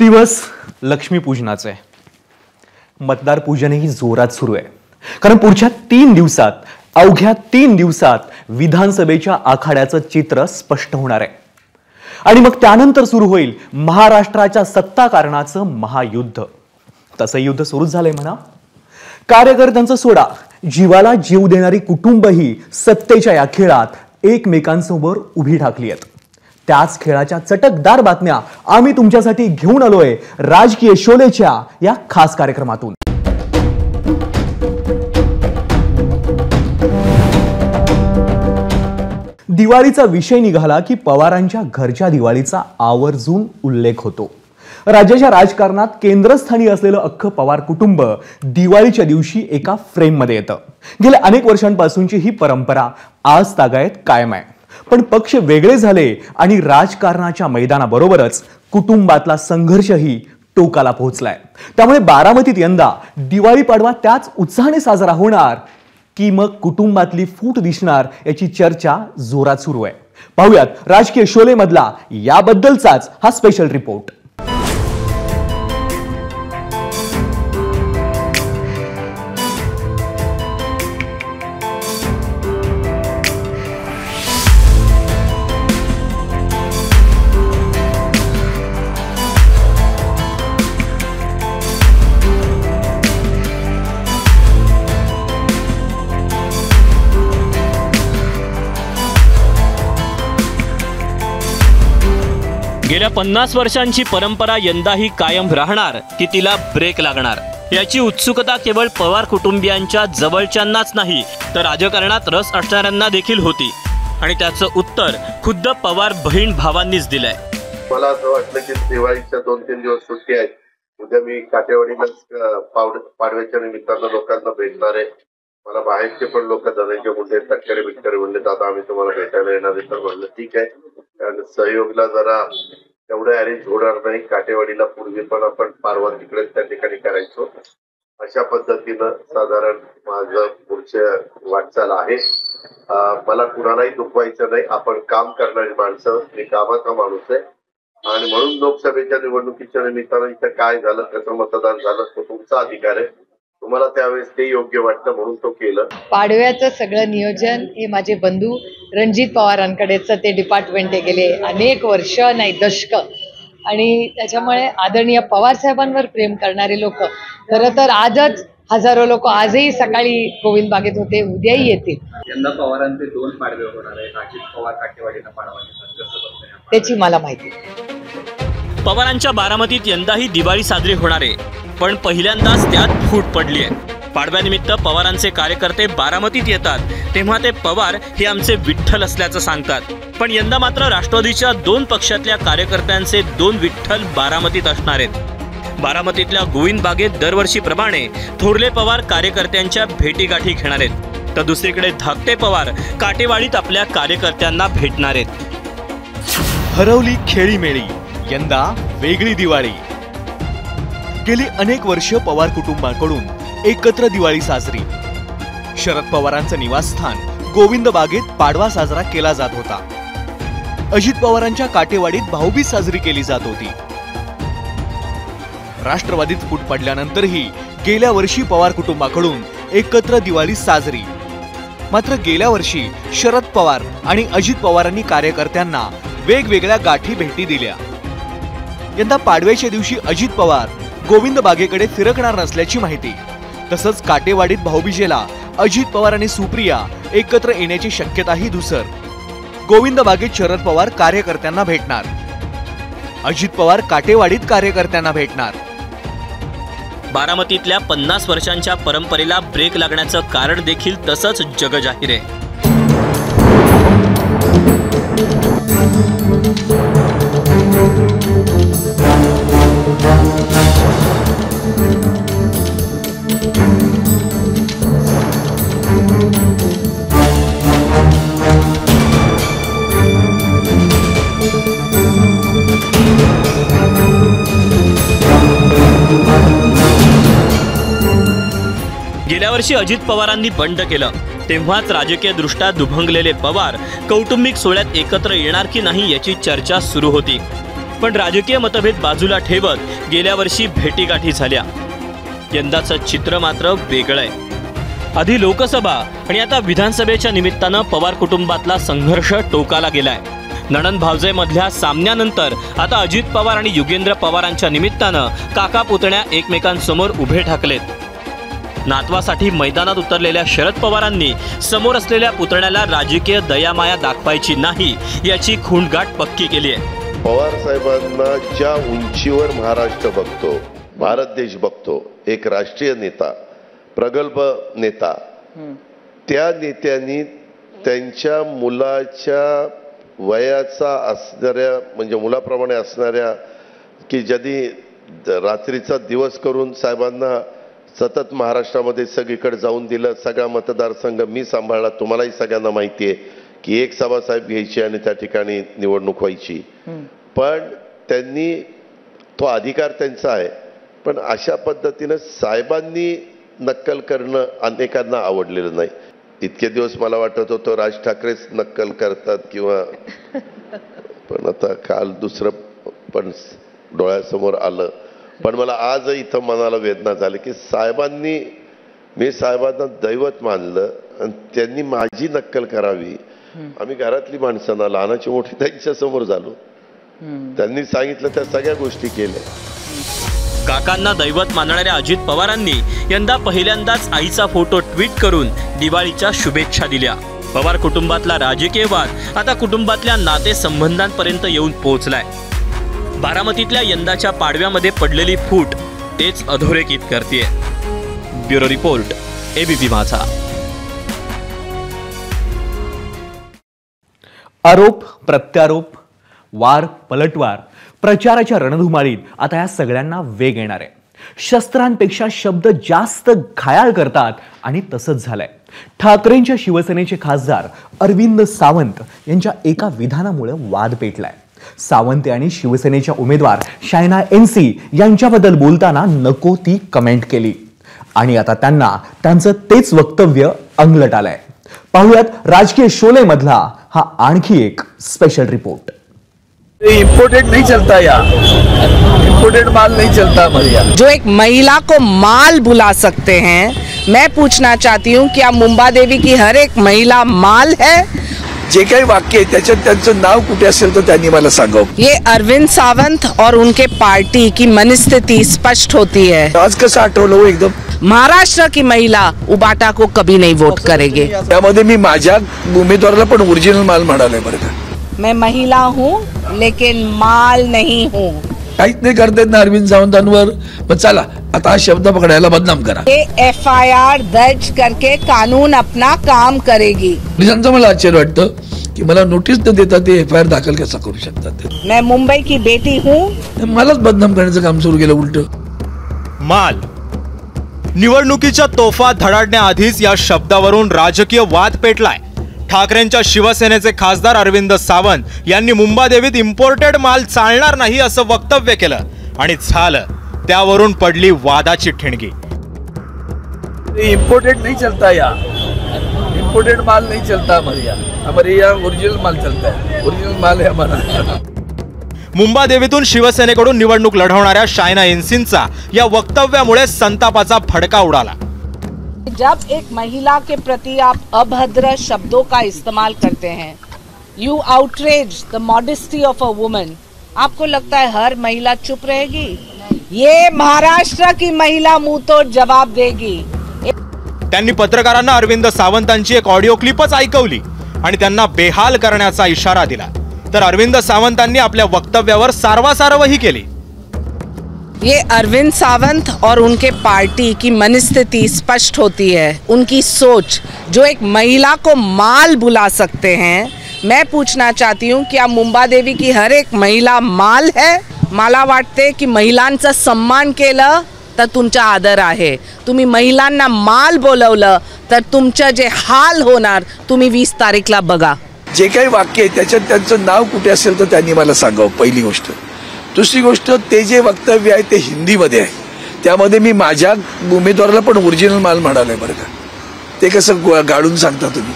दिवस लक्ष्मीपूजनाचा आहे. मतदार पूजनही जोरात सुरू आहे, कारण पुढच्या 3 दिवसात अवघ्या 3 दिवसात विधानसभेच्या आखाड्याचं चित्र स्पष्ट होणार आहे. आणि मग त्यानंतर सुरू होईल महाराष्ट्राच्या सत्ताकारणाचं महायुद्ध. तसं युद्ध सुरूच झालंय म्हणा. कार्यकर्त्यांचा सोडा, जीवाला जीव देणारी कुटुंबही सत्तेच्या या खेळात एकमेकांसमोर उभी ठाकली आहेत. त्याच खेळाच्या चटकदार बातम्या आम्ही तुमच्यासाठी घेऊन आलोय राजकीय शोलेच्या या खास कार्यक्रमातून. दिवाळीचा विषय निघाला की पवारांच्या घरच्या दिवाळीचा आवर्जून उल्लेख होतो. राज्याच्या राजकारणात केंद्रस्थानी असलेलं अख्खं पवार कुटुंब दिवाळीच्या दिवशी एका फ्रेममध्ये येतं. गेल्या अनेक वर्षांपासूनची ही परंपरा आज तागायत कायम आहे. पण पक्ष वेगळे झाले आणि राजकारणाच्या मैदानाबरोबरच कुटुंबातला संघर्षही टोकाला पोहोचलाय. त्यामुळे बारामतीत यंदा दिवाळी पाडवा त्याच उत्साहाने साजरा होणार की मग कुटुंबातली फूट दिसणार याची चर्चा जोरात सुरू आहे. पाहूयात राजकीय शोले मधला याबद्दलचाच हा स्पेशल रिपोर्ट. गेल्या 50 वर्षांची परंपरा यंदाही कायम राहणार की तिला ब्रेक लागणार याची उत्सुकता केवळ पवार कुटुंबियांच्या जवळच्यांनाच नाही तर राजकारणात रस असणाऱ्यांना देखील होती. आणि त्याचं उत्तर खुद्द पवार बहीण भावांनीच दिलंय. मला असं वाटलं की दिवाळीच्या 2-3 दिवस सुट्टी आहे, उद्या मी काटेवाडीला पाडव्याच्या निमित्तानं लोकांना भेटणार आहे. मला बाहेरचे पण लोक धनंजय मुंडे तटकरे बिटकरे म्हणले दादा आम्ही तुम्हाला भेटायला येणार आहे. तर म्हणलं ठीक आहे, कारण सहयोगला जरा तेवढं अरेंज होणार नाही. काटेवाडीला पूर्वी पण आपण पारवा तिकडे त्या ठिकाणी करायचो. अशा पद्धतीनं साधारण माझं पुढचे वाटचाल आहे. मला कुणालाही दुखवायचं नाही. आपण काम करणारी माणसं, मी कामाचा माणूस आहे. आणि म्हणून लोकसभेच्या निवडणुकीच्या निमित्तानं इथं काय झालं, कसं मतदान झालं, तो तुमचा अधिकार आहे. तुम्हाला त्यावेळेस ते योग्य वाटतं म्हणून तो केलं. पाडव्याचं सगळं नियोजन हे माझे बंधू रणजित पवारांकडेचं ते डिपार्टमेंट हे गेले अनेक वर्ष नाही दशकं. आणि त्याच्यामुळे आदरणीय पवार साहेबांवर प्रेम करणारे लोक खरं तर आजच हजारो लोक आजही सकाळी गोविंद बागेत होते, उद्याही येतील. यंदा पवारांचे 2 पाडवे होणार आहेत. अजित पवार काटेवाडीला पाडवा घेतात त्याची मला माहिती. पवारांच्या बारामतीत यंदाही दिवाळी साजरी होणार आहे, पण पहिल्यांदाच त्यात फूट पडली आहे. पाडव्यानिमित्त पवारांचे कार्यकर्ते बारामतीत येतात तेव्हा ते पवार हे आमचे विठ्ठल असल्याचं सांगतात. पण यंदा मात्र राष्ट्रवादीच्या 2 पक्षातल्या कार्यकर्त्यांचे 2 विठ्ठल बारामतीत असणार आहेत. बारामतीतल्या गोविंद बागेत दरवर्षीप्रमाणे थोरले पवार कार्यकर्त्यांच्या भेटीगाठी घेणार आहेत, तर दुसरीकडे धाकटे पवार काटेवाडीत आपल्या कार्यकर्त्यांना भेटणार आहेत. हरवली खेळीमेळी, यंदा वेगळी दिवाळी. गेली अनेक वर्ष पवार कुटुंबाकडून एकत्र दिवाळी साजरी. शरद पवारांचं निवासस्थान गोविंद बागेत पाडवा साजरा केला जात होता. अजित पवारांच्या काटेवाडीत भाऊबीज साजरी केली जात होती. राष्ट्रवादीत फूट पडल्यानंतरही गेल्या वर्षी पवार कुटुंबाकडून एकत्र दिवाळी साजरी. मात्र गेल्या वर्षी शरद पवार आणि अजित पवारांनी कार्यकर्त्यांना वेगवेगळ्या गाठी भेटी दिल्या. यंदा पाडव्याच्या दिवशी अजित पवार गोविंद बागेकडे फिरकणार नसल्याची माहिती. तसंच काटेवाडीत भाऊबीजेला अजित पवार आणि सुप्रिया एकत्र येण्याची शक्यताही धुसर. गोविंद बागेत शरद पवार कार्यकर्त्यांना भेटणार, अजित पवार काटेवाडीत कार्यकर्त्यांना भेटणार. बारामतीतल्या 50 वर्षांच्या परंपरेला ब्रेक लागण्याचं कारण देखील तसंच जगजाहीर आहे. गेल्या वर्षी अजित पवारांनी बंड केलं तेव्हाच राजकीय दृष्ट्या दुभंगलेले पवार कौटुंबिक सोहळ्यात एकत्र येणार की नाही याची चर्चा सुरू होती. पण राजकीय मतभेद बाजूला ठेवत गेल्या वर्षी भेटीगाठी झाल्या। यंदाचं चित्र मात्र वेगळं आहे। आधी लोकसभा आणि आता विधानसभेच्या निमित्तानं पवार कुटुंबातला संघर्ष टोकाला गेलाय। नणंद भावजयमधल्या सामन्यानंतर आता अजित पवार आणि युगेंद्र पवारांच्या निमित्तानं काका पुतण्या एकमेकांसमोर उभे ठाकलेत। नातवासाठी मैदानात उतरलेल्या शरद पवारांनी समोर असलेल्या पुतण्याला राजकीय दयामाया दाखवायची नाही याची खूणगाठ पक्की केली आहे। पवार साहेबांना ज्या उंचीवर महाराष्ट्र बघतो, भारत देश बघतो, एक राष्ट्रीय नेता, प्रगल्भ नेता, त्या नेत्यांनी त्यांच्या मुलाच्या वयाचा असणाऱ्या म्हणजे मुलाप्रमाणे असणाऱ्या की ज्यांनी रात्रीचा दिवस करून साहेबांना सतत महाराष्ट्रामध्ये सगळीकडे जाऊन दिलं। सगळा मतदारसंघ मी सांभाळला, तुम्हालाही सगळ्यांना माहिती आहे की एक सभासाहेब घ्यायची आणि त्या ठिकाणी निवडणूक व्हायची। पण त्यांनी तो अधिकार त्यांचा आहे, पण अशा पद्धतीने साहेबांनी नक्कल करणं अनेकांना आवडलेलं नाही। इतके दिवस मला वाटत होतं राज ठाकरेच नक्कल करतात किंवा, पण आता काल दुसरं पण डोळ्यासमोर आलं। पण मला आज इथं मनाला वेदना झाली की साहेबांनी, मी साहेबांना दैवत मानलं आणि त्यांनी माझी नक्कल करावी। आम्ही घरातली माणसांना लहानाची मोठी त्यांच्यासमोर झालो, त्यांनी सांगितलं त्या सगळ्या गोष्टी केल्या। काकांना दैवत मानणाऱ्या अजित पवारांनी यंदा पहिल्यांदाच आईचा फोटो ट्विट करून दिवाळीच्या शुभेच्छा दिल्या। पवार कुटुंबातला राजकीय वाद आता कुटुंबातल्या नातेसंबंधांपर्यंत येऊन पोहोचलाय। बारामतीतल्या यंदाच्या पाडव्यामध्ये पडलेली फूट तेच अधोरेखित करतेय। ब्युरो रिपोर्ट, एबीपी माझा। आरोप प्रत्यारोप, वार पलटवार, प्रचाराच्या रणधुमाळीत आता या सगळ्यांना वेग येणार आहे। शस्त्रांपेक्षा शब्द जास्त घायाळ करतात आणि तसंच झालंय। ठाकरेंच्या शिवसेनेचे खासदार अरविंद सावंत यांच्या एका विधानामुळे वाद पेटलाय। सावंत यांनी शिवसेनेच्या उमेदवार शायना एनसी यांच्याबद्दल बोलताना नको ती कमेंट केली आणि आता त्यांना त्यांचं तेच वक्तव्य अंगलट आलंय। पाहुयात राजकीय शोले मधला हा आणखी एक स्पेशल रिपोर्ट। इम्पोर्टेड नहीं चलता, या इम्पोर्टेड माल नहीं चलता हमारे। जो एक महिला को माल बुला सकते हैं, मैं पूछना चाहती हूँ क्या मुंबा देवी की हर एक महिला माल है? जे काही वाक्य नाव कुठे असेल तो त्यांनी मला सांगो। ये अरविंद सावंत और उनके पार्टी की मनस्थिति स्पष्ट होती है। आज कसं आठवलं हो एकदम। महाराष्ट्र की महिला उबाटा को कभी नहीं वोट करेगी। त्यामध्ये मी माझ्या उमेदवाराला पण ओरिजिनल माल म्हणाले बरं का। मैं महिला हूँ लेकिन माल नहीं हूँ। काहीच नाही करते ना अरविंद सावंतांवर, पण चला आता हा शब्द पकडायला बदनाम करा। FIR दर्ज करके कानून अपना काम करेगी। पोलिसांचं मला आश्चर्य वाटतं की मला नोटीस न देता ते FIR दाखल कसा करू शकतात। मैं मुंबई की बेटी हूँ। मलाच बदनाम करण्याचं काम सुरू केलं उलट। माल, निवडणुकीच्या तोफा धडाडण्याआधीच या शब्दावरून राजकीय वाद पेटलाय। ठाकरेंच्या शिवसेनेचे खासदार अरविंद सावंत यांनी मुंबादेवीत इम्पोर्टेड माल चालणार नाही असं वक्तव्य केलं आणि झालं त्यावरून पडली वादाची ठिणगी। इम्पोर्टेड नहीं चलता, या इम्पोर्टेड माल नहीं चलता हमारे, या ओरिजिनल माल चलता है, ओरिजिनल माल है हमारा। मुंबादेवीतून शिवसेनेकडून निवडणूक लढवणाऱ्या शायना एनसींचा या वक्तव्यामुळे संतापाचा फडका उडाला। जब एक महिला के प्रति आप अभद्र शब्दों का इस्तेमाल करते हैं, you outrage the modesty of a woman, आपको लगता है हर महिला चुप रहेगी? ये महाराष्ट्र की महिला मुंह तोड जवाब देगी। त्यांनी पत्रकारांना अरविंद सावंतांची एक ऑडिओ क्लिपच ऐकवली आणि त्यांना बेहाल करण्याचा इशारा दिला। तर अरविंद सावंतांनी आपल्या वक्तव्यावर सारवासारवही केली। ये अरविंद सावंत और उनके पार्टी की मनस्थिति स्पष्ट होती है, उनकी सोच। जो एक महिला को माल बुला सकते हैं, मैं पूछना चाहती हूँ क्या मुंबा देवी की हर एक महिला माल है? मला वाटते की महिलांचा सन्मान केलं तर तुमचा आदर आहे। तुम्ही महिलांना माल बोलवलं तर तुमचं जे हाल होणार तुम्ही 20 तारीखला बघा। जे काही वाक्य आहे त्यांचं नाव कुठे असेल तर त्यांनी मला सांगावं, पहिली गोष्ट। दुसरी गोष्ट, ते जे वक्तव्य आहे ते हिंदीमध्ये आहे, त्यामध्ये मी माझ्या उमेदवाराला पण ओरिजिनल माल म्हणाले बरं का। ते कसं गाडून सांगता तुम्ही?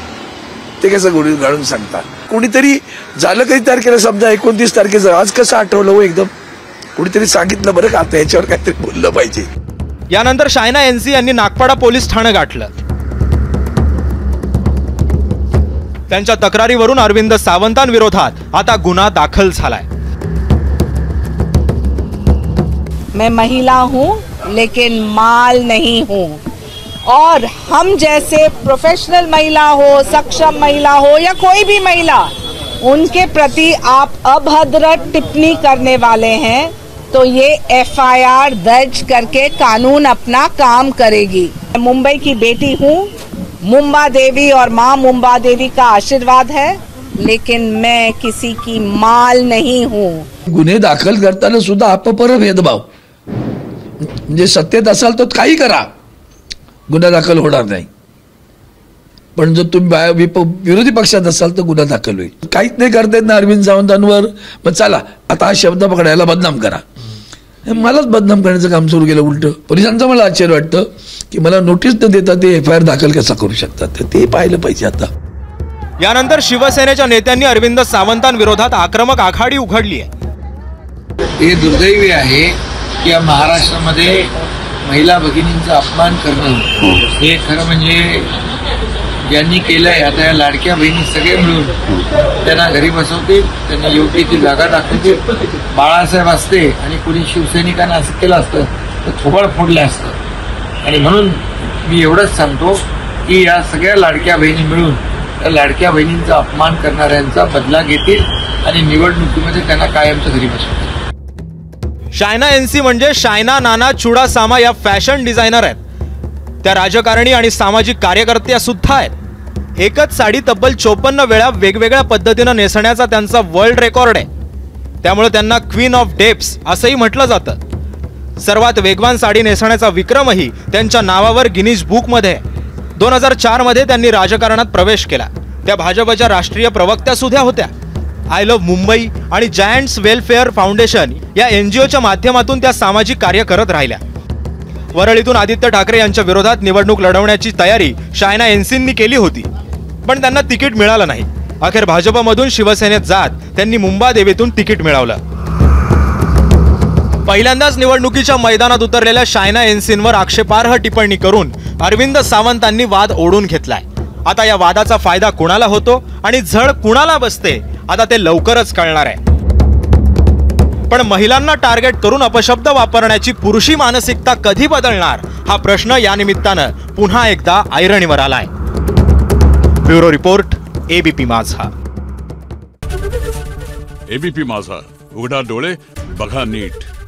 ते कसं गोडी घालून सांगता कोणीतरी झालं काही तारखेला समजा 29 तारखेचं आज कसं आठवलं हो एकदम कोणीतरी सांगितलं बरं का आता याच्यावर काहीतरी बोललं पाहिजे। यानंतर शायना एनसी यांनी नागपाडा पोलीस ठाणे गाठलं। त्यांच्या तक्रारीवरून अरविंद सावंतांविरोधात आता गुन्हा दाखल झालाय। मैं महिला हूं लेकिन माल नहीं हूं और हम जैसे प्रोफेशनल महिला हो, सक्षम महिला हो या कोई भी महिला, उनके प्रति आप अभद्र टिप्पणी करने वाले हैं तो ये एफआईआर दर्ज करके कानून अपना काम करेगी। मैं मुंबई की बेटी हूँ, मुंबा देवी और माँ मुंबा देवी का आशीर्वाद है, लेकिन मैं किसी की माल नहीं हूँ। गुन्हे दाखल करताना सुद्धा आपपर भेदभाव म्हणजे सत्तेत असाल तर काही करा गुन्हा दाखल होणार नाही, पण जर तुम्ही विरोधी पक्षात असाल तर गुन्हा दाखल होईल। काहीच नाही करता येत ना अरविंद सावंतांवर, पण चला आता हा शब्द पकडायला बदनाम करा, मलाच बदनाम करण्याचं काम सुरू केलं उलट। पोलिसांचं मला आश्चर्य वाटतं की मला नोटीस न देता ते एफआयआर दाखल कसा करू शकतात ते पाहिलं पाहिजे आता। यानंतर शिवसेनेच्या नेत्यांनी अरविंद सावंतांविरोधात आक्रमक आघाडी उघडली आहे। हे दुर्दैवी आहे की महाराष्ट्रामध्ये महिला भगिनींचा अपमान करणं हे खरं म्हणजे ज्यांनी केलंय आता या लाडक्या बहिणी सगळे मिळून त्यांना घरी बसवतील, त्यांना योग्य ती जागा दाखवतील। बाळासाहेब असते आणि कुणी शिवसैनिकांना असं केलं असतं तर थोबाड फोडलं असतं, आणि म्हणून मी एवढंच सांगतो की या सगळ्या लाडक्या बहिणी मिळून त्या लाडक्या बहिणींचा अपमान करणाऱ्यांचा बदला घेतील आणि निवडणुकीमध्ये त्यांना कायमचं घरी बसवतील। शायना एनसी म्हणजे शायना नाना चुडासामा या फॅशन डिझायनर आहेत, त्या राजकारणी आणि सामाजिक कार्यकर्त्या सुद्धा आहेत। एकच साडी तब्बल 54 वेळा वेगवेगळ्या पद्धतीने नेसण्याचा त्यांचा वर्ल्ड रेकॉर्ड आहे, त्यामुळे त्यांना क्वीन ऑफ ड्रेप्स असंही म्हटलं जातं। सर्वात वेगवान साडी नेसण्याचा विक्रमही त्यांच्या नावावर गिनीज बुकमध्ये आहे। 2004 मध्ये त्यांनी राजकारणात प्रवेश केला, त्या भाजपच्या राष्ट्रीय प्रवक्त्या सुद्धा होत्या। आय लव्ह मुंबई आणि जायंट्स वेलफेअर फाउंडेशन या एनजीओच्या माध्यमातून त्या सामाजिक कार्य करत राहिल्या। वरळीतून आदित्य ठाकरे यांच्या विरोधात निवडणूक लढवण्याची तयारी शायना एनसींनी केली होती, पण त्यांना तिकीट मिळालं नाही। अखेर भाजपमधून शिवसेनेत जात त्यांनी मुंबादेवीतून तिकीट मिळवलं। पहिल्यांदाच निवडणुकीच्या मैदानात उतरलेल्या शायना एनसींवर आक्षेपार्ह टिप्पणी करून अरविंद सावंतांनी वाद ओढून घेतलाय। आता या वादाचा फायदा कुणाला होतो आणि झळ कुणाला बसते आता ते लवकरच कळणार आहे, पण महिलांना टार्गेट करून अपशब्द वापरण्याची पुरुषी मानसिकता कधी बदलणार हा प्रश्न या निमित्तानं पुन्हा एकदा ऐरणीवर आलाय। Bureau report ABP Majha. ABP Majha, उघडा डोळे बघा नीट।